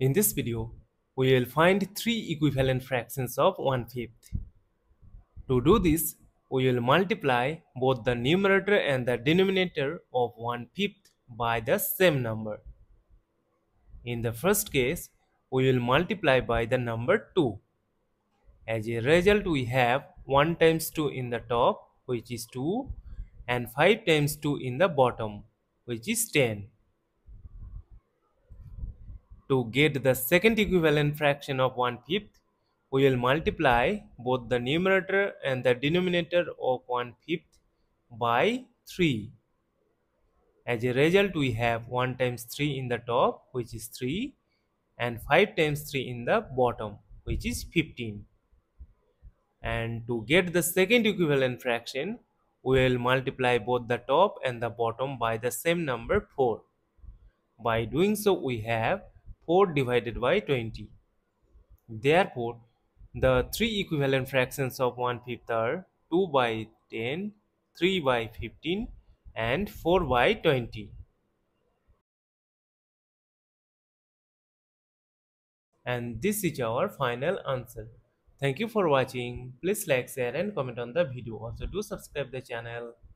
In this video, we will find three equivalent fractions of 1/5. To do this, we will multiply both the numerator and the denominator of 1/5 by the same number. In the first case, we will multiply by the number 2. As a result, we have 1 times 2 in the top, which is 2, and 5 times 2 in the bottom, which is 10. To get the second equivalent fraction of 1/5, we will multiply both the numerator and the denominator of 1/5 by 3. As a result, we have 1 times 3 in the top, which is 3, and 5 times 3 in the bottom, which is 15. And to get the second equivalent fraction, we will multiply both the top and the bottom by the same number 4. By doing so, we have 4 divided by 20. Therefore, the three equivalent fractions of 1/5 are 2 by 10, 3 by 15, and 4 by 20. And this is our final answer. Thank you for watching. Please like, share, and comment on the video. Also, do subscribe the channel.